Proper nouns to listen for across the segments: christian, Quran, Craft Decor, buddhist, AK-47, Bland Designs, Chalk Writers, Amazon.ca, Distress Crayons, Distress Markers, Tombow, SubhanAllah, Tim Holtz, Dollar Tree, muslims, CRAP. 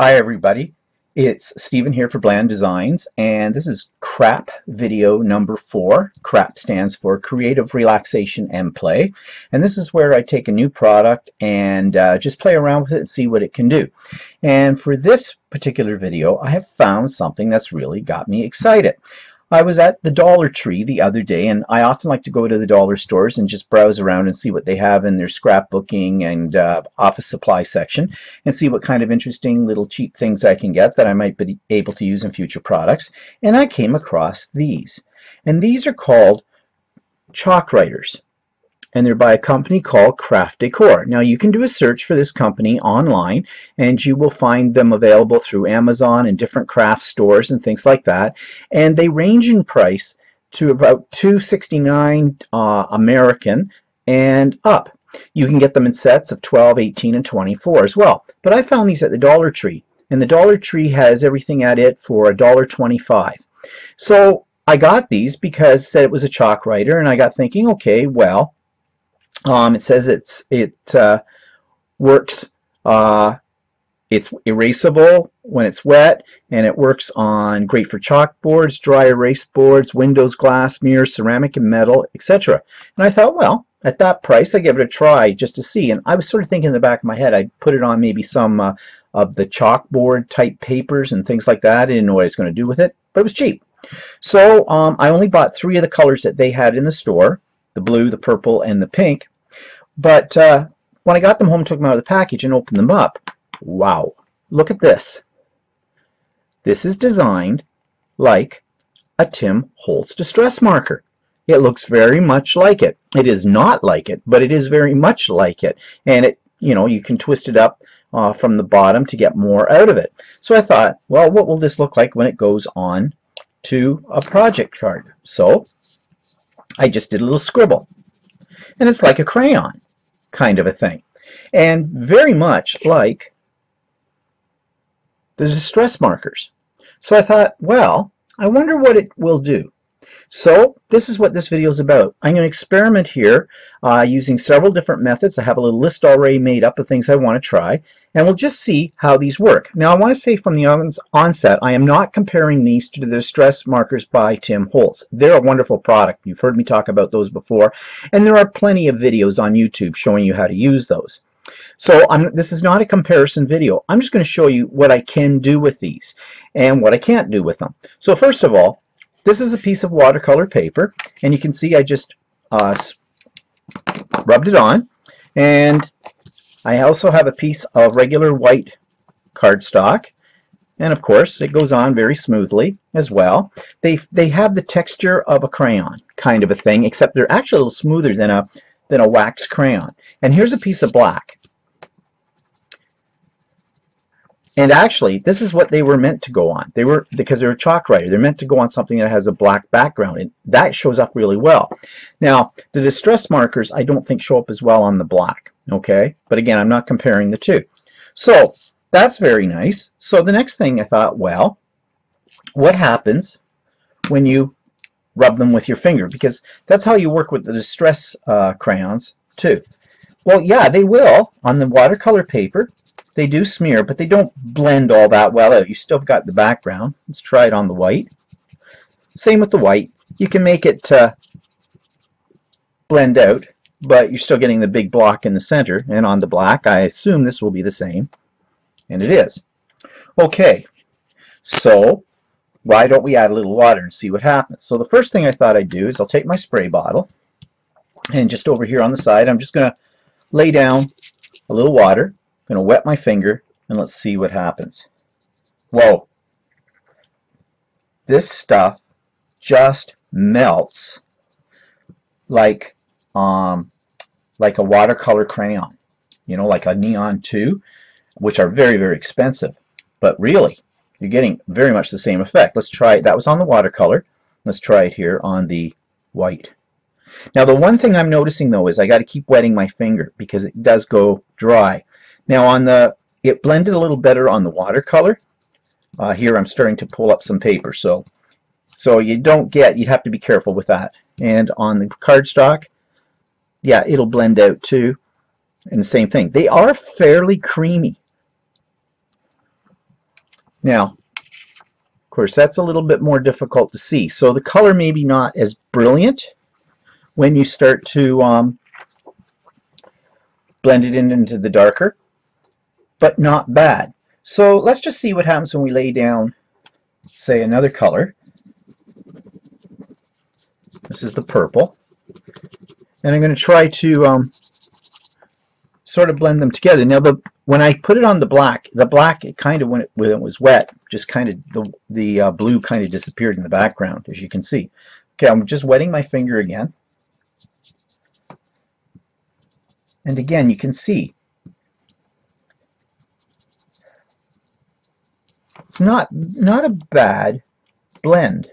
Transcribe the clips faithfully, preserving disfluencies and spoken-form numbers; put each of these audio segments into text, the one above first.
Hi everybody, it's Stephen here for Bland Designs, and this is CRAP video number four. CRAP stands for Creative Relaxation and Play, and this is where I take a new product and uh, just play around with it and see what it can do. And for this particular video, I have found something that's really got me excited. I was at the Dollar Tree the other day, and I often like to go to the dollar stores and just browse around and see what they have in their scrapbooking and uh, office supply section and see what kind of interesting little cheap things I can get that I might be able to use in future products. And I came across these. And these are called Chalk Writers, and they're by a company called Craft Decor. Now you can do a search for this company online and you will find them available through Amazon and different craft stores and things like that, and they range in price to about two sixty-nine uh, American and up. You can get them in sets of twelve, eighteen and twenty-four as well, but I found these at the Dollar Tree, and the Dollar Tree has everything at it for a dollar twenty-five. So I got these because it said it was a chalk writer, and I got thinking, okay, well, Um, it says it's it uh, works. Uh, it's erasable when it's wet, and it works on great for chalkboards, dry erase boards, windows, glass, mirrors, ceramic, and metal, et cetera. And I thought, well, at that price, I give it a try just to see. And I was sort of thinking in the back of my head, I'd put it on maybe some uh, of the chalkboard type papers and things like that. I didn't know what I was going to do with it, but it was cheap. So um, I only bought three of the colors that they had in the store: the blue, the purple, and the pink. But uh, when I got them home, took them out of the package and opened them up, wow, look at this. This is designed like a Tim Holtz distress marker. It looks very much like it. It is not like it, but it is very much like it. And it, you know, you can twist it up uh, from the bottom to get more out of it. So I thought, well, what will this look like when it goes on to a project card? So I just did a little scribble, and it's like a crayon kind of a thing, and very much like the distress markers. So I thought, well, I wonder what it will do. So this is what this video is about. I'm going to experiment here uh, using several different methods. I have a little list already made up of things I want to try, and we'll just see how these work. Now I want to say from the ons onset, I am not comparing these to the Distress Markers by Tim Holtz. They're a wonderful product. You've heard me talk about those before, and there are plenty of videos on YouTube showing you how to use those. So I'm, this is not a comparison video. I'm just going to show you what I can do with these and what I can't do with them. So first of all, this is a piece of watercolor paper, and you can see I just uh, rubbed it on, and I also have a piece of regular white cardstock, and of course it goes on very smoothly as well. They, they have the texture of a crayon kind of a thing, except they're actually a little smoother than a, than a wax crayon. And here's a piece of black. And actually, this is what they were meant to go on. They were, because they're a chalk writer, they're meant to go on something that has a black background, and that shows up really well. Now, the distress markers I don't think show up as well on the black, okay? But again, I'm not comparing the two. So that's very nice. So the next thing I thought, well, what happens when you rub them with your finger? Because that's how you work with the distress uh, crayons too. Well, yeah, they will on the watercolor paper. They do smear, but they don't blend all that well out. You still got the background. Let's try it on the white. Same with the white. You can make it uh, blend out, but you're still getting the big block in the center. And on the black, I assume this will be the same. And it is. Okay, so why don't we add a little water and see what happens? So the first thing I thought I'd do is I'll take my spray bottle, and just over here on the side, I'm just going to lay down a little water. I'm going to wet my finger, and let's see what happens. Whoa. This stuff just melts like um, like a watercolor crayon, you know, like a Neon two, which are very, very expensive. But really, you're getting very much the same effect. Let's try it. That was on the watercolor. Let's try it here on the white. Now, the one thing I'm noticing, though, is I got to keep wetting my finger because it does go dry. Now on the, it blended a little better on the watercolor. Uh, here I'm starting to pull up some paper, so so you don't get, you'd have to be careful with that. And on the cardstock, yeah, it'll blend out too. And the same thing. They are fairly creamy. Now, of course, that's a little bit more difficult to see. So the color may be not as brilliant when you start to um, blend it in into the darker, but not bad. So let's just see what happens when we lay down, say, another color. This is the purple. And I'm going to try to um, sort of blend them together. Now, the when I put it on the black, the black, it kind of, when it, when it was wet, just kind of, the, the uh, blue kind of disappeared in the background, as you can see. Okay, I'm just wetting my finger again. And again, you can see, it's not, not a bad blend.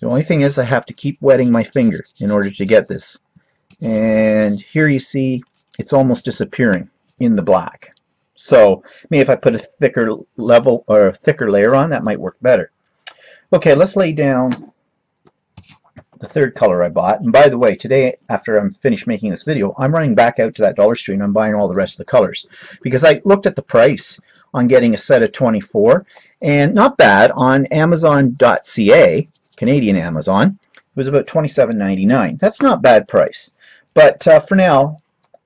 The only thing is I have to keep wetting my finger in order to get this. And here you see it's almost disappearing in the black. So maybe if I put a thicker level or a thicker layer on, that might work better. Okay, let's lay down the third color I bought. And by the way, today after I'm finished making this video, I'm running back out to that Dollar Tree and I'm buying all the rest of the colors, because I looked at the price on getting a set of twenty-four, and not bad on Amazon dot C A, Canadian Amazon, it was about twenty-seven ninety-nine. That's not bad price, but uh, for now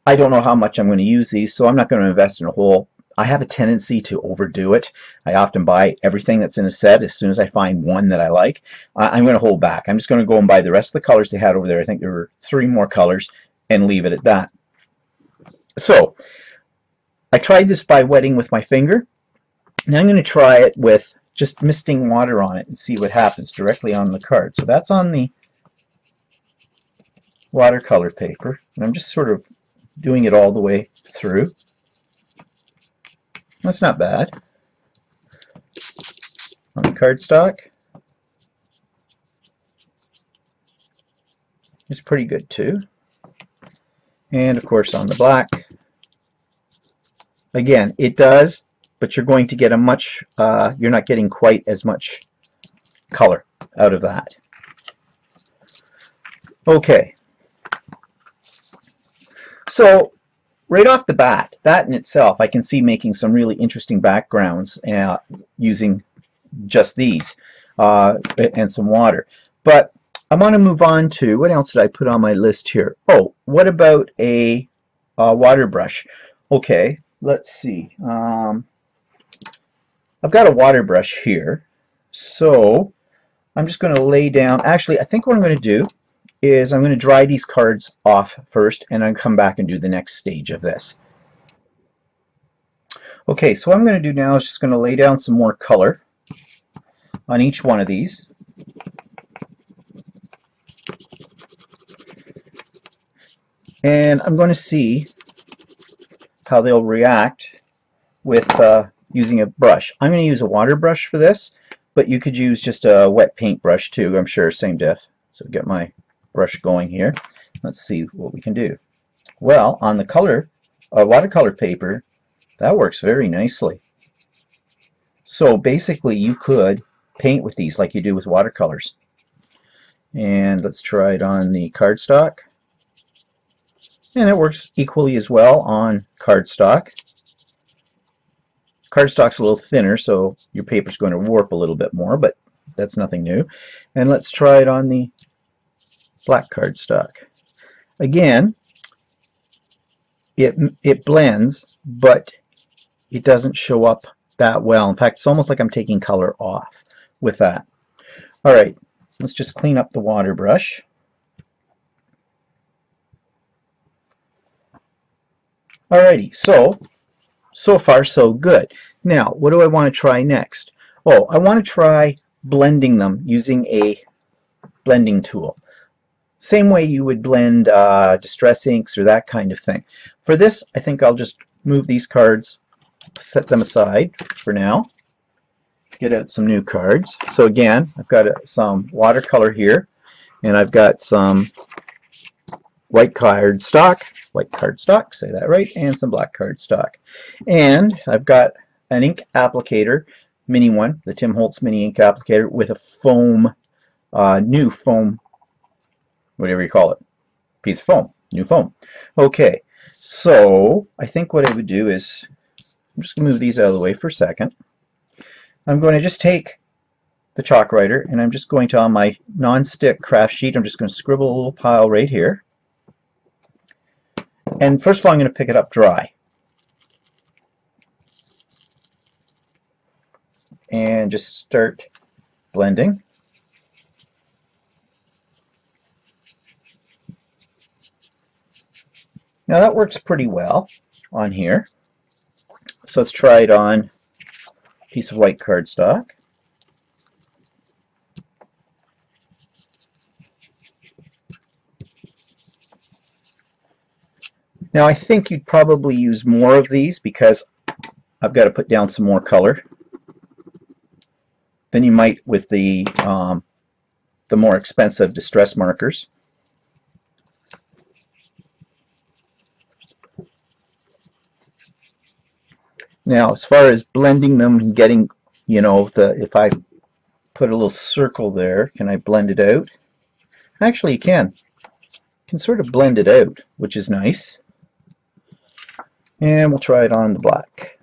I don't know how much I'm going to use these, so I'm not going to invest in a whole. I have a tendency to overdo it. I often buy everything that's in a set as soon as I find one that I like. Uh, I'm going to hold back. I'm just going to go and buy the rest of the colors they had over there. I think there were three more colors, and leave it at that. So I tried this by wetting with my finger. Now I'm going to try it with just misting water on it and see what happens directly on the card. So that's on the watercolor paper, and I'm just sort of doing it all the way through. That's not bad. On the cardstock, it's pretty good too. And of course on the black, again, it does, but you're going to get a much, uh, you're not getting quite as much color out of that. Okay. So right off the bat, that in itself, I can see making some really interesting backgrounds uh, using just these uh, and some water. But I want to move on to, what else did I put on my list here? Oh, what about a, a water brush? Okay, let's see. Um, I've got a water brush here, so I'm just going to lay down. Actually, I think what I'm going to do is I'm going to dry these cards off first, and I'll come back and do the next stage of this. Okay, so what I'm going to do now is just going to lay down some more color on each one of these. And I'm going to see how they'll react with uh, using a brush. I'm going to use a water brush for this, but you could use just a wet paint brush too, I'm sure, same diff. So get my brush going here. Let's see what we can do. Well, on the color, uh, watercolor paper, that works very nicely. So basically you could paint with these like you do with watercolors. And let's try it on the cardstock. And it works equally as well on cardstock. Cardstock's a little thinner, so your paper's going to warp a little bit more, but that's nothing new. And let's try it on the black cardstock. Again, it, it blends, but it doesn't show up that well. In fact, it's almost like I'm taking color off with that. All right, let's just clean up the water brush. Alrighty, so, so far so good. Now, what do I want to try next? Oh, I want to try blending them using a blending tool. Same way you would blend uh, distress inks or that kind of thing. For this, I think I'll just move these cards, set them aside for now, get out some new cards. So again, I've got uh, some watercolor here, and I've got some white card stock, white card stock, say that right, and some black card stock. And I've got an ink applicator, mini one, the Tim Holtz mini ink applicator with a foam, uh, new foam, whatever you call it, piece of foam, new foam. Okay, so I think what I would do is I'm just going to move these out of the way for a second. I'm going to just take the chalk writer and I'm just going to, on my non-stick craft sheet, I'm just going to scribble a little pile right here. And first of all, I'm going to pick it up dry. And just start blending. Now that works pretty well on here. So let's try it on a piece of white cardstock. Now I think you'd probably use more of these because I've got to put down some more color than you might with the um, the more expensive distress markers. Now, as far as blending them and getting, you know, the if I put a little circle there, can I blend it out? Actually, you can. You can sort of blend it out, which is nice. And we'll try it on the black.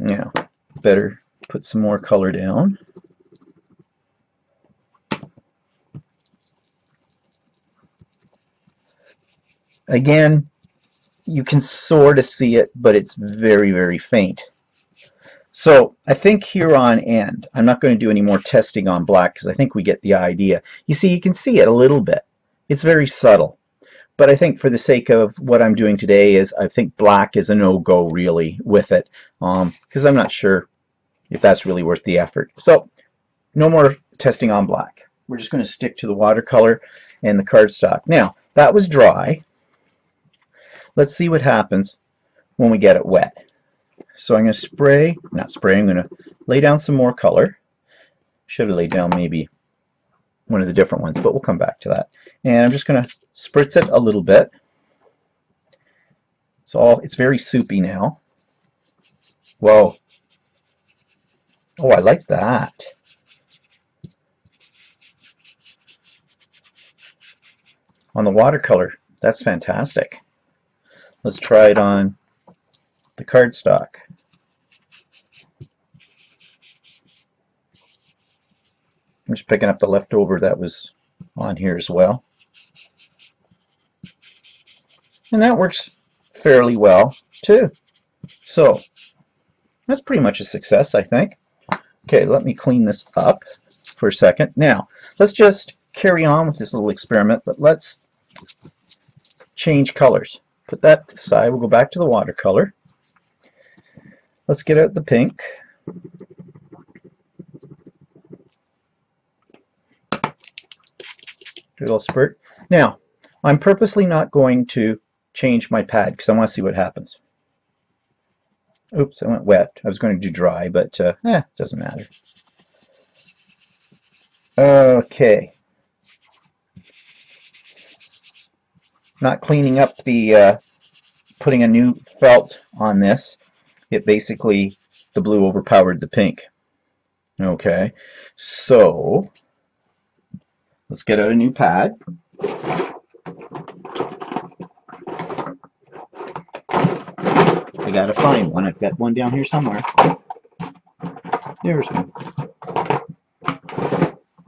Now, better put some more color down. Again, you can sort of see it, but it's very, very faint. So I think here on end, I'm not going to do any more testing on black because I think we get the idea. You see, you can see it a little bit. It's very subtle. But I think for the sake of what I'm doing today is I think black is a no-go really with it um, because I'm not sure if that's really worth the effort. So no more testing on black. We're just going to stick to the watercolor and the cardstock. Now, that was dry. Let's see what happens when we get it wet. So I'm going to spray, not spray, I'm going to lay down some more color. Should have laid down maybe one of the different ones, but we'll come back to that. And I'm just going to spritz it a little bit. It's all, it's very soupy now. Whoa. Oh, I like that. On the watercolor, that's fantastic. Let's try it on the cardstock. I'm just picking up the leftover that was on here as well. And that works fairly well too. So that's pretty much a success, I think. Okay, let me clean this up for a second. Now, let's just carry on with this little experiment, but let's change colors. Put that to the side. We'll go back to the watercolor. Let's get out the pink. Do a little spurt. Now, I'm purposely not going to change my pad because I want to see what happens. Oops, I went wet. I was going to do dry, but uh, eh, doesn't matter. Okay. Not cleaning up the uh, putting a new felt on this. It basically, the blue overpowered the pink. Okay, so let's get out a new pad. I gotta find one. I've got one down here somewhere. There's one.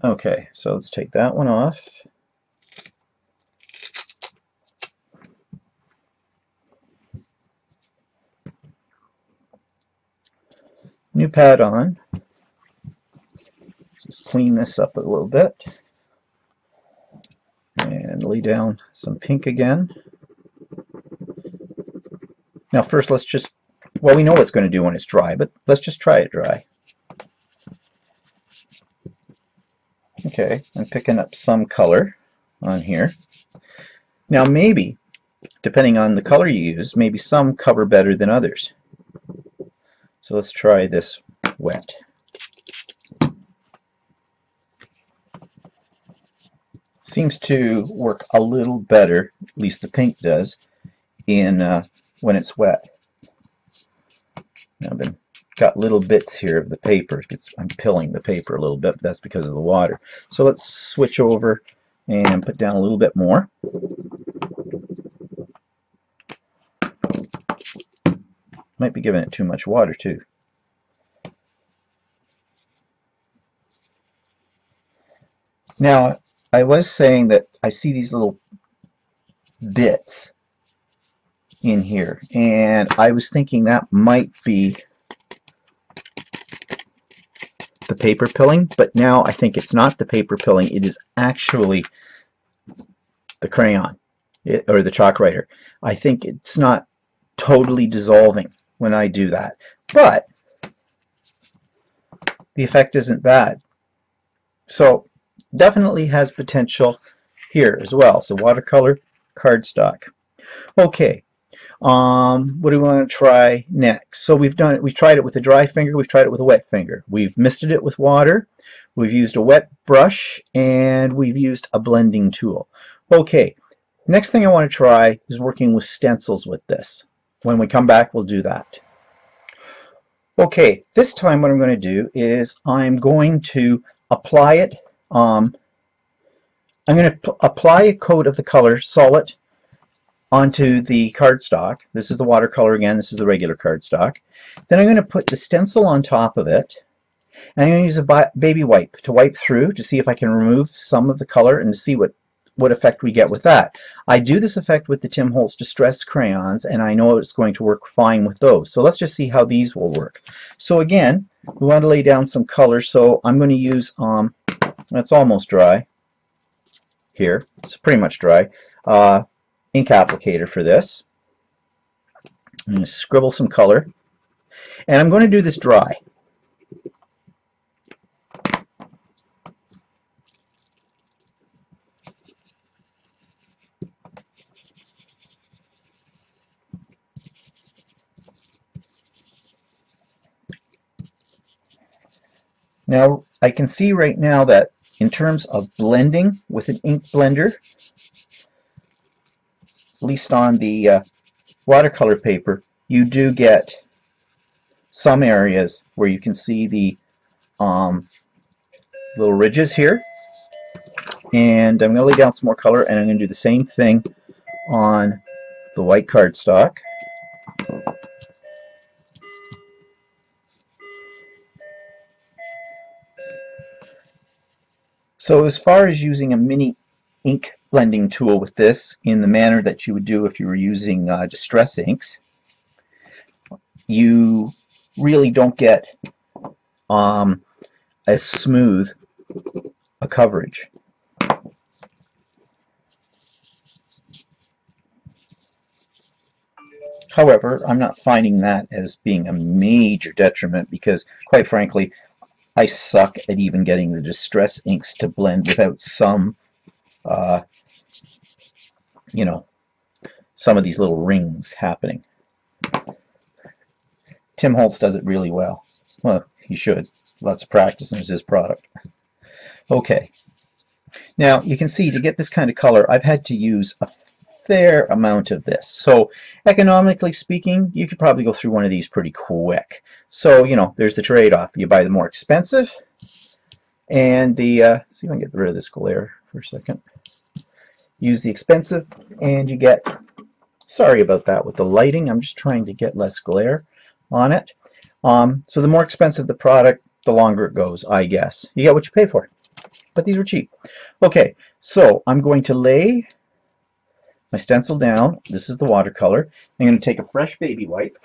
Okay, so let's take that one off. New pad on. Just clean this up a little bit and lay down some pink again. Now first let's just, well, we know what it's going to do when it's dry, but let's just try it dry. Okay, I'm picking up some color on here. Now maybe, depending on the color you use, maybe some cover better than others. So let's try this wet. Seems to work a little better, at least the pink does, in uh, when it's wet. Now I've got little bits here of the paper. It's, I'm pilling the paper a little bit, but that's because of the water. So let's switch over and put down a little bit more. Might be giving it too much water too. Now, I was saying that I see these little bits in here, and I was thinking that might be the paper pilling, but now I think it's not the paper pilling, it is actually the crayon it, or the chalk writer. I think it's not totally dissolving when I do that, but the effect isn't bad. So definitely has potential here as well. So watercolor, cardstock. Okay, um, what do we want to try next? So we've done it. We've tried it with a dry finger. We've tried it with a wet finger. We've misted it with water. We've used a wet brush, and we've used a blending tool. Okay, next thing I want to try is working with stencils with this. When we come back, we'll do that. Okay, this time what I'm going to do is I'm going to apply it. Um, I'm going to apply a coat of the color solid onto the cardstock. This is the watercolor again. This is the regular cardstock. Then I'm going to put the stencil on top of it, and I'm going to use a baby wipe to wipe through to see if I can remove some of the color and to see what what effect we get with that. I do this effect with the Tim Holtz Distress Crayons, and I know it's going to work fine with those. So let's just see how these will work. So again, we want to lay down some color, so I'm going to use, um, that's almost dry here. It's pretty much dry. Uh, ink applicator for this. I'm going to scribble some color, and I'm going to do this dry. Now I can see right now that in terms of blending with an ink blender, at least on the uh, watercolor paper, you do get some areas where you can see the um, little ridges here. And I'm going to lay down some more color, and I'm going to do the same thing on the white cardstock. So as far as using a mini ink blending tool with this in the manner that you would do if you were using uh, distress inks, you really don't get um, as smooth a coverage. However, I'm not finding that as being a major detriment because, quite frankly, I suck at even getting the distress inks to blend without some, uh, you know, some of these little rings happening. Tim Holtz does it really well. Well, he should. Lots of practice, and it's his product. Okay. Now, you can see to get this kind of color, I've had to use a fair amount of this. So economically speaking, you could probably go through one of these pretty quick. So, you know, there's the trade-off. You buy the more expensive and the, uh, see if I can get rid of this glare for a second. Use the expensive and you get, sorry about that with the lighting, I'm just trying to get less glare on it. Um, so the more expensive the product, the longer it goes, I guess. You get what you pay for. But these were cheap. Okay, so I'm going to lay my stencil down. This is the watercolor. I'm going to take a fresh baby wipe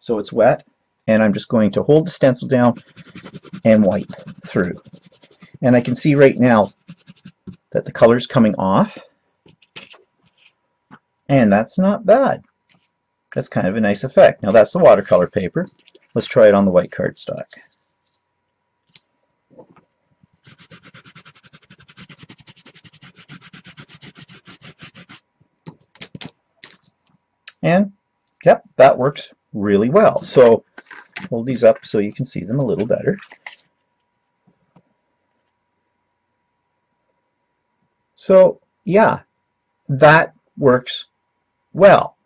so it's wet, and I'm just going to hold the stencil down and wipe through. And I can see right now that the color's coming off, and that's not bad. That's kind of a nice effect. Now that's the watercolor paper. Let's try it on the white cardstock. And, yep, that works really well. So, hold these up so you can see them a little better. So, yeah, that works well.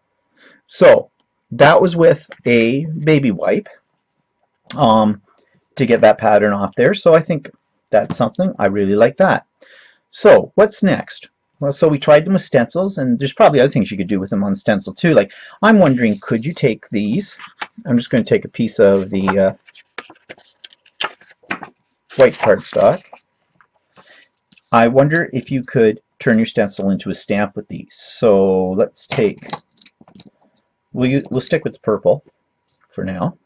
So, that was with a baby wipe um, to get that pattern off there. So, I think that's something. I really like that. So, what's next? Well, so we tried them with stencils, and there's probably other things you could do with them on stencil too. Like, I'm wondering, could you take these? I'm just going to take a piece of the uh, white cardstock. I wonder if you could turn your stencil into a stamp with these. So let's take, we'll, you, we'll stick with the purple for now.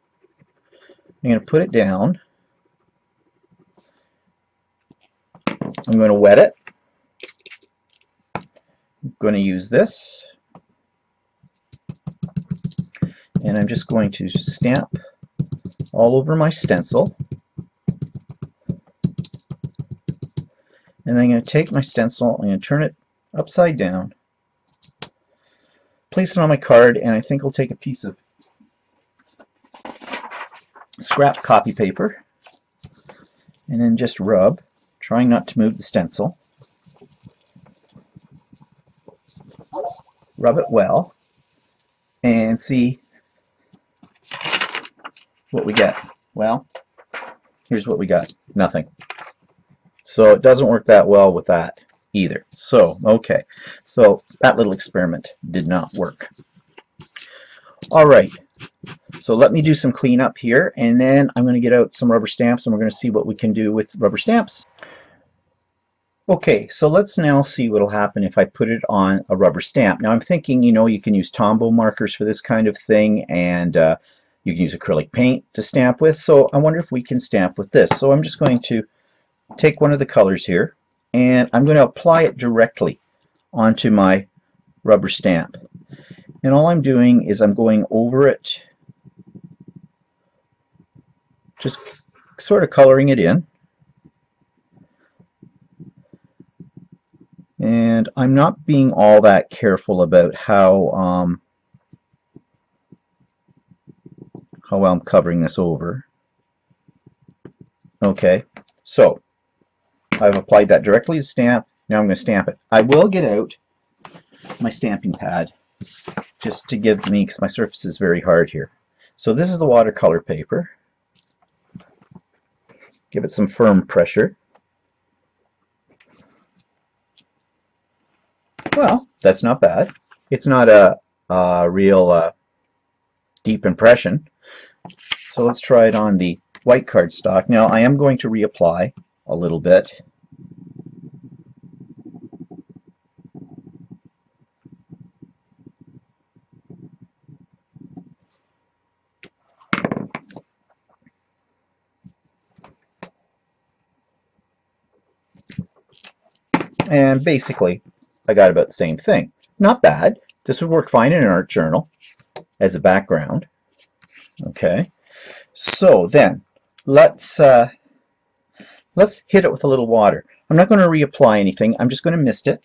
I'm going to put it down. I'm going to wet it. I'm going to use this, and I'm just going to stamp all over my stencil. And then I'm going to take my stencil, I'm going to turn it upside down, place it on my card, and I think I'll take a piece of scrap copy paper and then just rub, trying not to move the stencil. Rub it well and see what we get. Well, here's what we got. Nothing. So it doesn't work that well with that either. So, okay. So that little experiment did not work. All right. So let me do some cleanup here, and then I'm going to get out some rubber stamps, and we're going to see what we can do with rubber stamps. Okay, so let's now see what will happen if I put it on a rubber stamp. Now I'm thinking, you know, you can use Tombow markers for this kind of thing, and uh, you can use acrylic paint to stamp with. So I wonder if we can stamp with this. So I'm just going to take one of the colors here, and I'm going to apply it directly onto my rubber stamp. And all I'm doing is I'm going over it, just sort of coloring it in. And I'm not being all that careful about how um, how well I'm covering this over. Okay, so I've applied that directly to stamp. Now I'm going to stamp it. I will get out my stamping pad just to give me, because my surface is very hard here. So this is the watercolor paper. Give it some firm pressure. Well, that's not bad. It's not a, a real uh, deep impression. So let's try it on the white cardstock. Now I am going to reapply a little bit. And basically, I got about the same thing. Not bad. This would work fine in an art journal as a background. Okay. So then let's uh, let's hit it with a little water. I'm not going to reapply anything. I'm just going to mist it.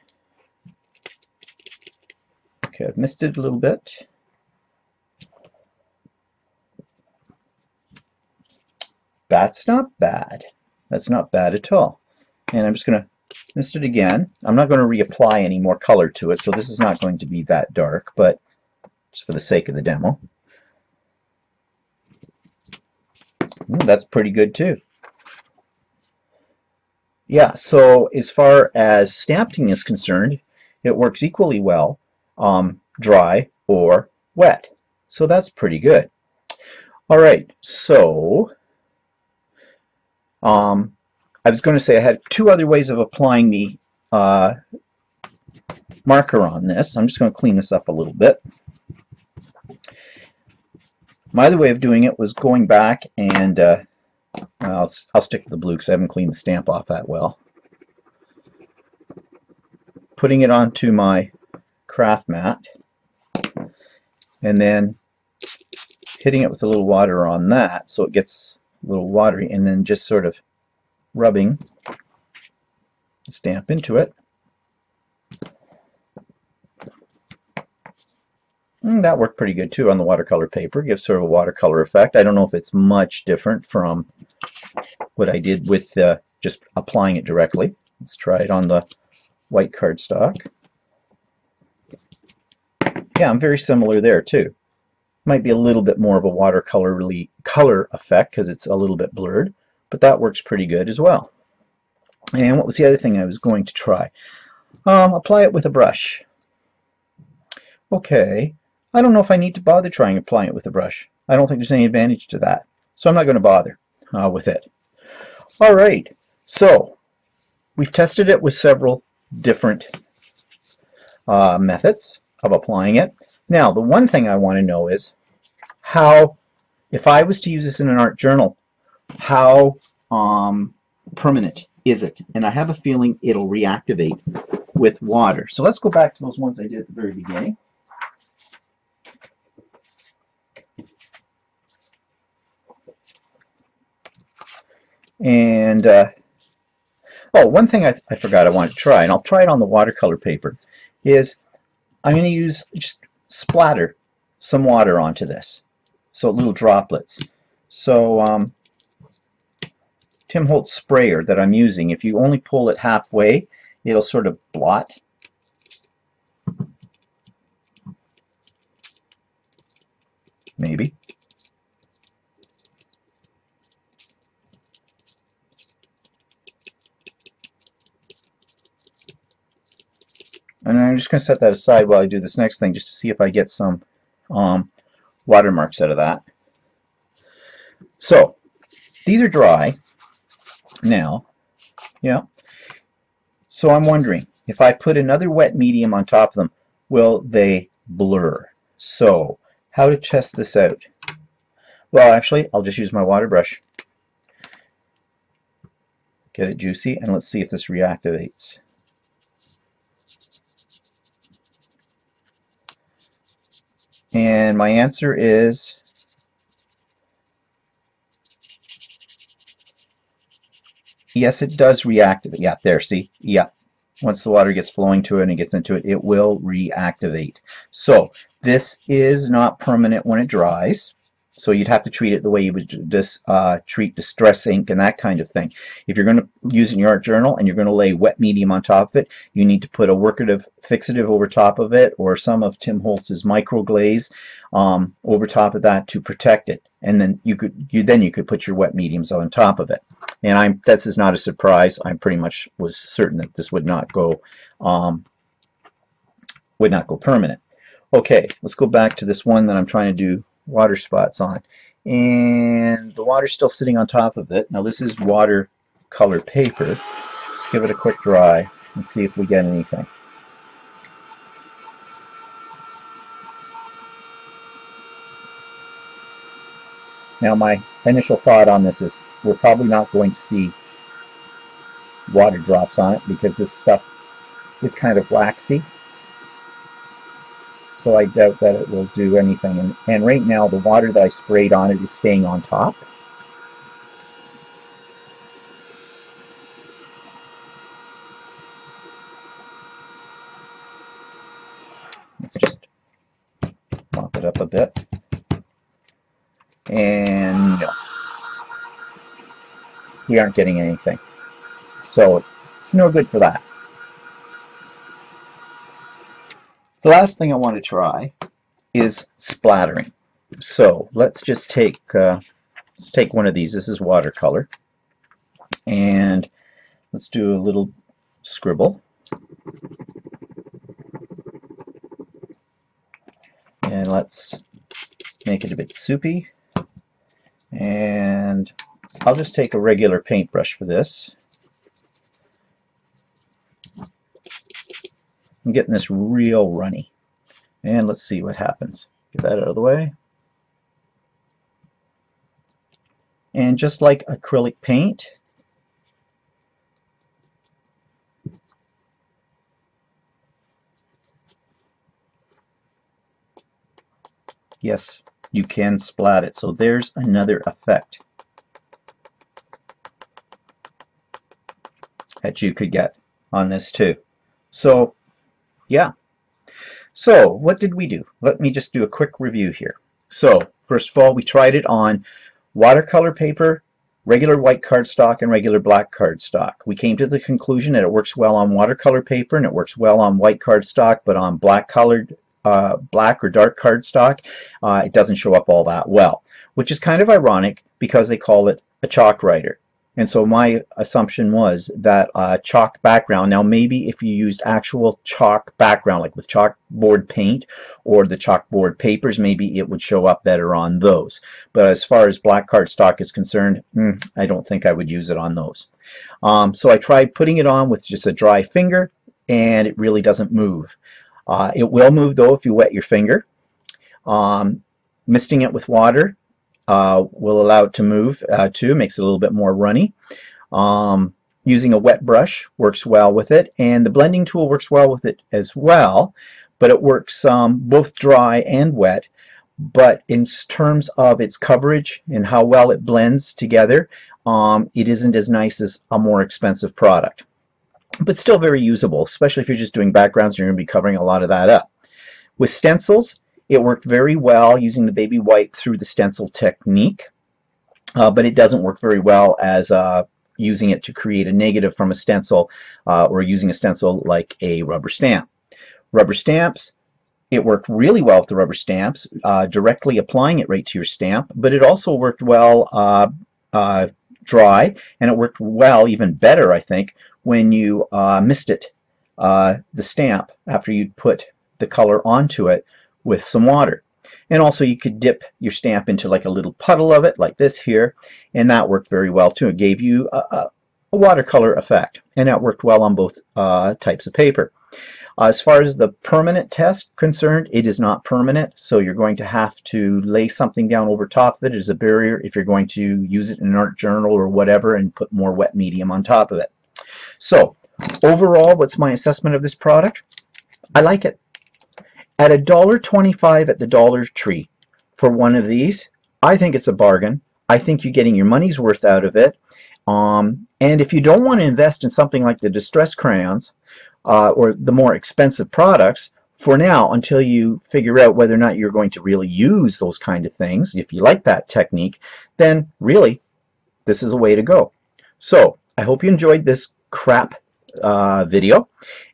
Okay, I've misted a little bit. That's not bad. That's not bad at all. And I'm just going to mist it again. I'm not going to reapply any more color to it, so this is not going to be that dark, but just for the sake of the demo. Mm, that's pretty good too. Yeah, so as far as stamping is concerned, it works equally well um, dry or wet. So that's pretty good. Alright, so um, I was going to say I had two other ways of applying the uh, marker on this. I'm just going to clean this up a little bit. My other way of doing it was going back and uh, I'll, I'll stick to the blue because I haven't cleaned the stamp off that well. Putting it onto my craft mat and then hitting it with a little water on that so it gets a little watery, and then just sort of rubbing the stamp into it. And that worked pretty good too on the watercolor paper. Gives sort of a watercolor effect. I don't know if it's much different from what I did with uh, just applying it directly. Let's try it on the white cardstock. Yeah, I'm very similar there too. Might be a little bit more of a watercolor really color effect because it's a little bit blurred. But that works pretty good as well. And what was the other thing I was going to try? Um, apply it with a brush. Okay, I don't know if I need to bother trying applying it with a brush. I don't think there's any advantage to that, so I'm not going to bother uh, with it. All right, so we've tested it with several different uh, methods of applying it. Now, the one thing I want to know is how, if I was to use this in an art journal, how um, permanent is it? And I have a feeling it'll reactivate with water. So let's go back to those ones I did at the very beginning. And, uh, oh, one thing I, I forgot I wanted to try, and I'll try it on the watercolor paper, is I'm going to use, just splatter some water onto this. So little droplets. So, um, Tim Holtz sprayer that I'm using, if you only pull it halfway, it'll sort of blot. Maybe. And I'm just going to set that aside while I do this next thing, just to see if I get some um, watermarks out of that. So, these are dry now. Yeah. So I'm wondering, if I put another wet medium on top of them, will they blur? So, how to test this out? Well, actually, I'll just use my water brush. Get it juicy, and let's see if this reactivates. And my answer is yes, it does reactivate. Yeah, there, see? Yeah. Once the water gets flowing to it and it gets into it, it will reactivate. So this is not permanent when it dries. So you'd have to treat it the way you would dis, uh, treat distress ink and that kind of thing. If you're going to use it in your art journal and you're going to lay wet medium on top of it, you need to put a workative fixative over top of it, or some of Tim Holtz's micro glaze um, over top of that to protect it. And then you could you then you could put your wet mediums on top of it. And I'm this is not a surprise. I'm pretty much was certain that this would not go um, would not go permanent. Okay, let's go back to this one that I'm trying to do water spots on, and the water's still sitting on top of it. Now this is watercolor paper. Let's give it a quick dry and see if we get anything. Now my initial thought on this is we're probably not going to see water drops on it because this stuff is kind of waxy. So I doubt that it will do anything. And, and right now, the water that I sprayed on it is staying on top. Let's just pop it up a bit. And no, we aren't getting anything. So it's no good for that. The last thing I want to try is splattering. So let's just take uh, let's take one of these. This is watercolor, and let's do a little scribble. And let's make it a bit soupy. And I'll just take a regular paintbrush for this. I'm getting this real runny, and let's see what happens. Get that out of the way. And just like acrylic paint, yes, you can splat it. So there's another effect that you could get on this too. So yeah. So what did we do? Let me just do a quick review here. So first of all, we tried it on watercolor paper, regular white cardstock, and regular black cardstock. We came to the conclusion that it works well on watercolor paper and it works well on white cardstock, but on black colored uh, black or dark cardstock, uh, it doesn't show up all that well, which is kind of ironic because they call it a chalk writer. And so my assumption was that uh, chalk background, now maybe if you used actual chalk background, like with chalkboard paint or the chalkboard papers, maybe it would show up better on those. But as far as black cardstock is concerned, mm, I don't think I would use it on those. Um, so I tried putting it on with just a dry finger, and it really doesn't move. Uh, it will move, though, if you wet your finger. Um, misting it with water Uh, will allow it to move uh, too, makes it a little bit more runny. Um, using a wet brush works well with it, and the blending tool works well with it as well, but it works um, both dry and wet. But in terms of its coverage and how well it blends together, um, it isn't as nice as a more expensive product, but still very usable, especially if you're just doing backgrounds and you're going to be covering a lot of that up. With stencils, it worked very well using the baby wipe through the stencil technique, uh, but it doesn't work very well as uh, using it to create a negative from a stencil uh, or using a stencil like a rubber stamp. Rubber stamps, it worked really well with the rubber stamps, uh, directly applying it right to your stamp, but it also worked well uh, uh, dry, and it worked well, even better, I think, when you uh, mist it, uh, the stamp, after you'd put the color onto it with some water. And also you could dip your stamp into like a little puddle of it like this here, and that worked very well too. It gave you a, a watercolor effect, and that worked well on both uh, types of paper. Uh, as far as the permanent test concerned, it is not permanent, so you're going to have to lay something down over top of it as a barrier if you're going to use it in an art journal or whatever and put more wet medium on top of it. So overall, what's my assessment of this product? I like it. At a dollar twenty-five at the Dollar Tree for one of these, I think it's a bargain. I think you're getting your money's worth out of it. Um, and if you don't want to invest in something like the Distress Crayons uh, or the more expensive products, for now, until you figure out whether or not you're going to really use those kind of things, if you like that technique, then really, this is a way to go. So, I hope you enjoyed this crap uh, video.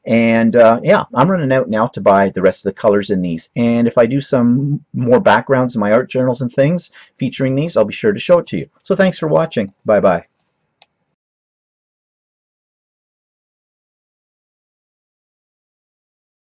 And uh, yeah, I'm running out now to buy the rest of the colors in these. And if I do some more backgrounds in my art journals and things featuring these, I'll be sure to show it to you. So thanks for watching. Bye-bye.